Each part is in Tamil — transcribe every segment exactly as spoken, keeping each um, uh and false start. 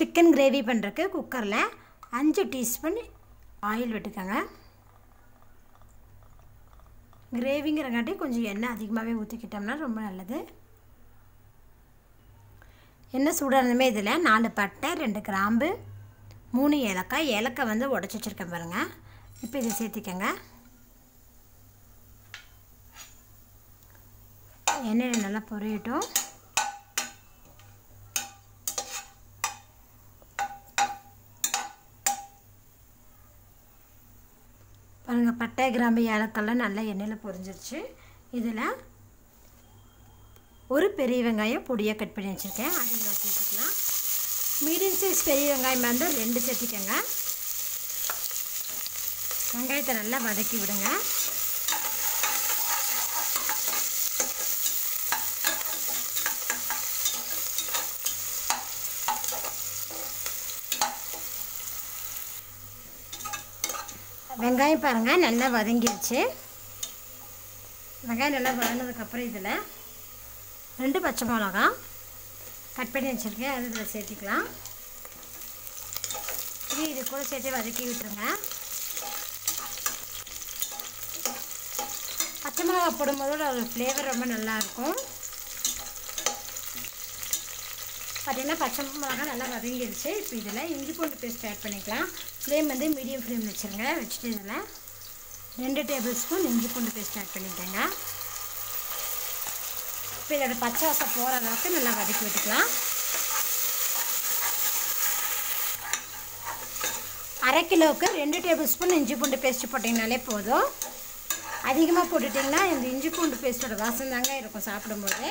chicken gravy pandrake cooker la five teaspoon oil vetukanga gravy ngirangatte konjam enna adhigamave oothikittamna romba nalladhu enna soodaname idhila four patta two gram three yelakka yelakka vandu udachi vechirukken parunga ipo idu seethikanga enna nalla poriyattum பாருங்க பட்டை கிராம்பு ஏலக்காய் நல்லா எண்ணெயில பொரிஞ்சிருச்சு இதல ஒரு பெரிய வெங்காயம் பொடியா கட் பண்ணி வச்சிருக்கேன் அதை இதல சேர்த்துக்கலாம் மீடியம் சைஸ் பெரிய வெங்காயம் வந்து ரெண்டு சேர்த்துக்கங்க வெங்காயத்தை நல்லா வதக்கி விடுங்க வெங்காயம் பாருங்க நல்லா வதங்கிடுச்சு வெங்காயம் நல்லா வதங்கினதுக்கு அப்புறம் இதல ரெண்டு பச்சை மிளகாய் கட் பண்ணி வச்சிருக்கேன் அதை இதல சேர்த்துக்கலாம் இது கூட சேர்த்து வதக்கி விட்டுருங்க பச்சை மிளகாய் போடும்போது ஒரு ஃப்ளேவர் ரொம்ப நல்லா இருக்கும் பாத்தீங்கன்னா பச்சை மிளகாய் நல்லா வதங்கிடுச்சு இப்போ இதல இஞ்சி பூண்டு பேஸ்ட் ஆட் பண்ணிக்கலாம் फ्लेम வந்து மீடியம் ஃப்ளேம்ல வச்சிருங்க வெச்சிட்டு இதல two டேபிள்ஸ்பூன் இஞ்சி பூண்டு பேஸ்ட் ஆட் பண்ணிட்டேங்க இப்போ இதோட பச்சை வாசம் போற அளவுக்கு நல்லா வதக்கி விட்டுக்கலாம் அரை கிலோக்கு two டேபிள்ஸ்பூன் இஞ்சி பூண்டு பேஸ்ட் போட்டீங்கனாலே போதும் அதிகமா போட்டுட்டீங்கன்னா இந்த இஞ்சி பூண்டு பேஸ்டோட வாசம் தாங்க இருக்கும் சாப்பிடும்போது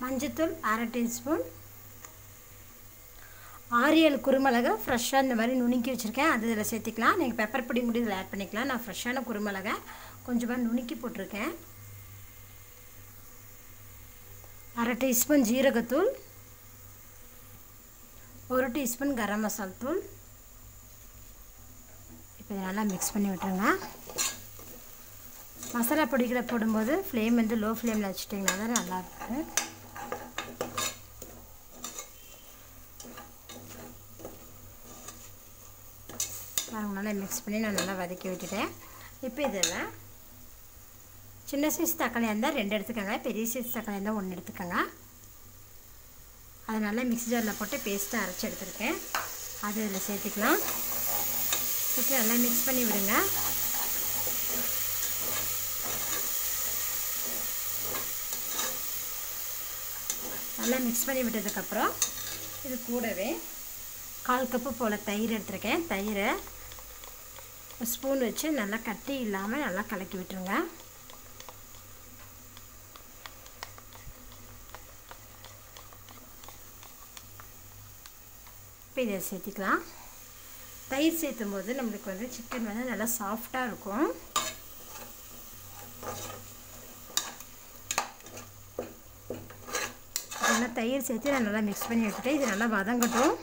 மஞ்சத்தூள் one half டீஸ்பூன் ஆரியல் குருமிளகா ஃப்ரெஷ்ஷா இந்த மாதிரி நுணுக்கி வச்சிருக்கேன் அது இதல சேர்த்துக்கலாம் நீங்க பெப்பர் பொடி கூட இதல ஆட் பண்ணிக்கலாம் நான் ஃப்ரெஷ்ஷான குருமிளகா கொஞ்சமா நுணுக்கி போட்டுருக்கேன் one half டீஸ்பூன் ஜீரகத்தூள் one டீஸ்பூன் கரம் மசாலா தூள் இப்போ நல்லா mix பண்ணி விட்டுருங்க மசாலா பொடிகளை போடும்போது flame வந்து low flame ல வச்சிட்டீங்கன்னா தான் நல்லா இருக்கும் நல்லா mix பண்ணி நான் நல்லா வதக்கி விட்டுட்டேன் இப்போ இதல சின்ன சைஸ் தக்காளி இருந்தா two எடுத்துக்கங்க பெரிய சைஸ் தக்காளி இருந்தா one எடுத்துக்கங்க அதனால மிக்ஸி ஜார்ல போட்டு பேஸ்ட் அரைச்சு எடுத்துர்க்கேன் அது இதல சேர்த்துக்கலாம் இத நல்லா mix பண்ணி விடுங்க நல்லா mix பண்ணி விட்டதுக்கு அப்புறம் இது கூடவே one half கப் போல தயிர் எடுத்துர்க்கேன் தயிர ஒரு ஸ்பூன் வச்சு நல்லா கட்டி இல்லாம நல்லா கலக்கி விட்டுருங்க இத சேர்த்துக்கலாம் தயிர் சேர்க்கும்போது நமக்கு வந்து சிக்கன் வந்து நல்லா சாஃப்ட்டா இருக்கும் நல்லா தயிர் சேர்த்து நல்லா mix பண்ணி எடுத்துட்டு இது நல்லா வதங்கட்டும்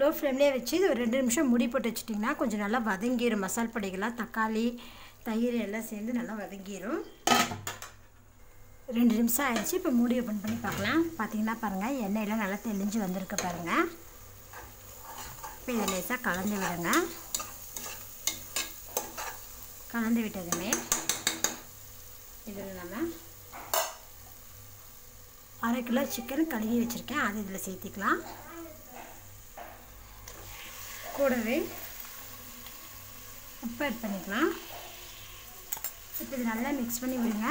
லோ ஃப்ளேம்ல வச்சு இது ஒரு two நிமிஷம் மூடி போட்டு வச்சிட்டீங்கன்னா கொஞ்சம் நல்லா வதங்கிரும் மசால் பொடிகளா தக்காளி தயிர் எல்லாம் சேர்ந்து நல்லா வதங்கிரும் two நிமிஷம் ஆயிடுச்சு இப்போ மூடி ஓபன் பண்ணி பார்க்கலாம் பாத்தீங்கன்னா பாருங்க எண்ணெய் நல்லா தெளிஞ்சு வந்திருக்கு பாருங்க இப்போ இத லேசா கலந்து விடுங்க கலந்து விட்டதுமே இதுல நாம அரை கிலோ சிக்கன் கழுவி வச்சிருக்கேன் அதை இதல சேர்த்துக்கலாம் கூடவே உப்பு ஆட் பண்ணிக்கலாம் இப்போ இது நல்லா mix பண்ணி விடுங்க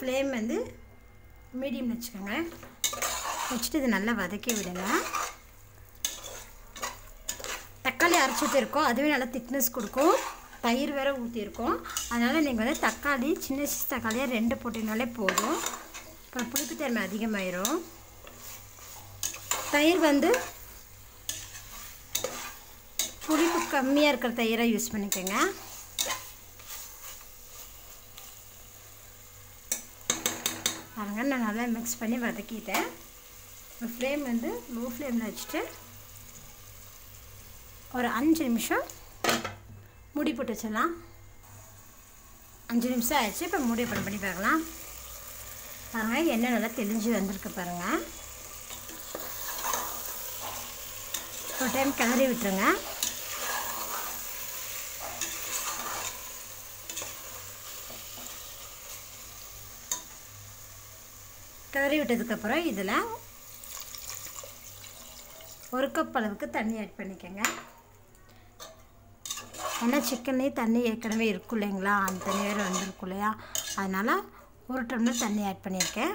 flame வந்து medium வெச்சுக்கங்க வெச்சிட்டு இது நல்லா வதக்கி விடுங்க தக்காளி அரைச்சிட்டு இருக்கோம் அதுவே நல்ல thickness கொடுக்கும் தயிர் வேற ஊத்தி இருக்கோம் அதனால நீங்க வந்து தக்காளி சின்ன சின்ன தக்காளியா ரெண்டு போட்டினாலே போதும் அப்ப புளிப்பு தன்மை அதிகமாயிரும் தயிர் வந்து புளிப்பு கம்மியா இருக்கிற தயிரை யூஸ் பண்ணிக்கங்க பாருங்க நான் நல்லா mix பண்ணி வதக்கிட்டேன் फ्लेम வந்து low flame ல வச்சிட்டு ஒரு five நிமிஷம் மூடி போட்டு வச்சலாம் five நிமிஷம் ஆயிடுச்சு இப்போ மூடி ஓபன் பண்ணி பார்க்கலாம் பாருங்க எண்ணெய் நல்லா தெளிஞ்சு வந்திருக்கு பாருங்க ஒரு டைம் கிளறி விட்டுருங்க கறி விட்டதுக்கு அப்புறம் இதல ஒரு கப் அளவுக்கு தண்ணி ஆட் பண்ணிக்கங்க. انا சிக்கனே தண்ணி ஏக்கனவே இருக்குல்லேங்களா அந்த நேரே வந்திருக்குலையா அதனால ஒரு டம்ளர் தண்ணி ஆட் பண்ணிருக்கேன்.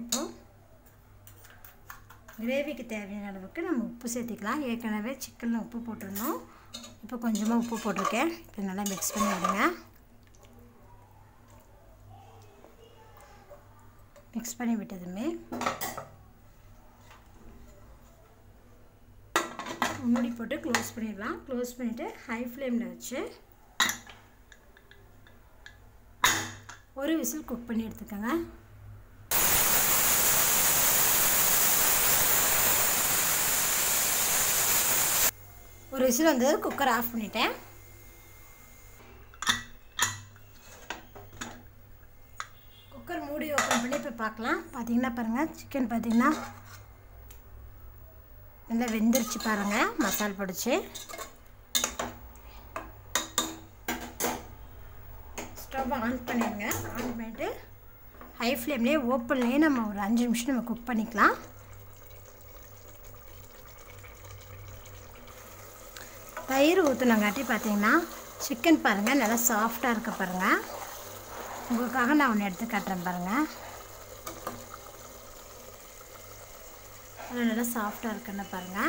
இப்போ கிரேவிக்கு தேவையான அளவுக்கு நம்ம உப்பு சேர்த்துக்கலாம். ஏக்கனவே சிக்கன்ல உப்பு போட்டுறணும். இப்போ கொஞ்சமா உப்பு போட்டுருக்கேன். இது நல்லா mix பண்ணி விடுங்க. Mix பண்ணி விட்டதுமே மூடி போட்டு க்ளோஸ் பண்ணிடலாம் க்ளோஸ் பண்ணிட்டு ஹை ஃப்ளேம்ல வச்சு ஒரு விசில் குக் பண்ணி எடுத்துக்கங்க ஒரு விசில் வந்து குக்கர் ஆஃப் பண்ணிட்டேன் குக்கர் மூடி ஓபன் பண்ணி இப்ப பார்க்கலாம் பாத்தீங்கன்னா பாருங்க chicken பாத்தீங்கன்னா நல்லா வெந்திருச்சு பாருங்க மசால் பொடிச்சு ஸ்டவ் ஆன் பண்ணிடுங்க ஆன் பண்ணிட்டு ஹை ஃப்ளேம்லயே ஓபன்லயே நம்ம ஒரு five நிமிஷம் நம்ம குக் பண்ணிக்கலாம் தயிர் ஊத்துனங்காட்டி பாத்தீங்கன்னா chicken பாருங்க நல்லா சாஃப்ட்டா இருக்கு பாருங்க உங்களுக்காக நான் ஒன்னு எடுத்து காட்டுறேன் பாருங்க நல்லா சாஃப்ட்டா இருக்குன்னு பாருங்க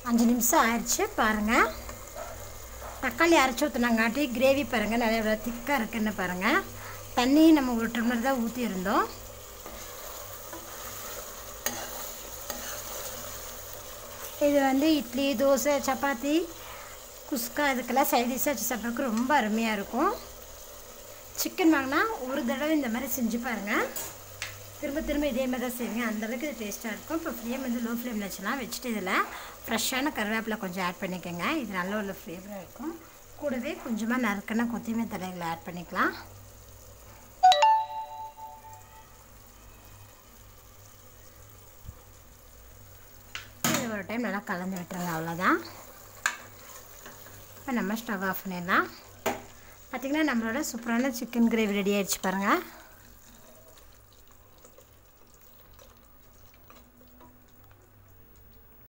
five நிமிஷம் ஆயிடுச்சு பாருங்க தக்காளி அரைச்சு ஊத்துனங்காட்டி கிரேவி பாருங்க நல்லா எவ்வளவு திக்கா இருக்குன்னு பாருங்க தண்ணி நம்ம ஒரு டம்ளர் தான் ஊத்தி இருந்தோம் இது வந்து இட்லி தோசை சப்பாத்தி குஸ்கா இதெல்லாம் சைடு டிஷ் ஆச்சு சாப்பிடக்கு ரொம்ப அருமையா இருக்கும் chicken வாங்குனா ஒரு தடவை இந்த மாதிரி செஞ்சு பாருங்க திரும்ப திரும்ப இதே மாதிரி தான் செய்வீங்க அந்த அளவுக்கு டேஸ்டா இருக்கும் இப்போ ஃப்ளேம் வந்து லோ ஃப்ளேம்ல வச்சலாம் வெச்சிட்டு இதல ஃப்ரெஷ்ஷான கறிவேப்பிலை கொஞ்சம் ஆட் பண்ணிக்கங்க இது நல்ல ஒரு ஃப்ளேவரா இருக்கும் கூடவே கொஞ்சமா நறுக்குன கொத்தமல்லி தழைகளை ஆட் பண்ணிக்கலாம் ஒரு டைம் நல்லா கலந்து விட்டுருங்க அவ்வளோதான் இப்போ நம்ம ஸ்டவ் ஆஃப் பண்ணிடலாம் பார்த்தீங்கன்னா நம்மளோட சூப்பரான சிக்கன் கிரேவி ரெடி ஆயிடுச்சு பாருங்கள்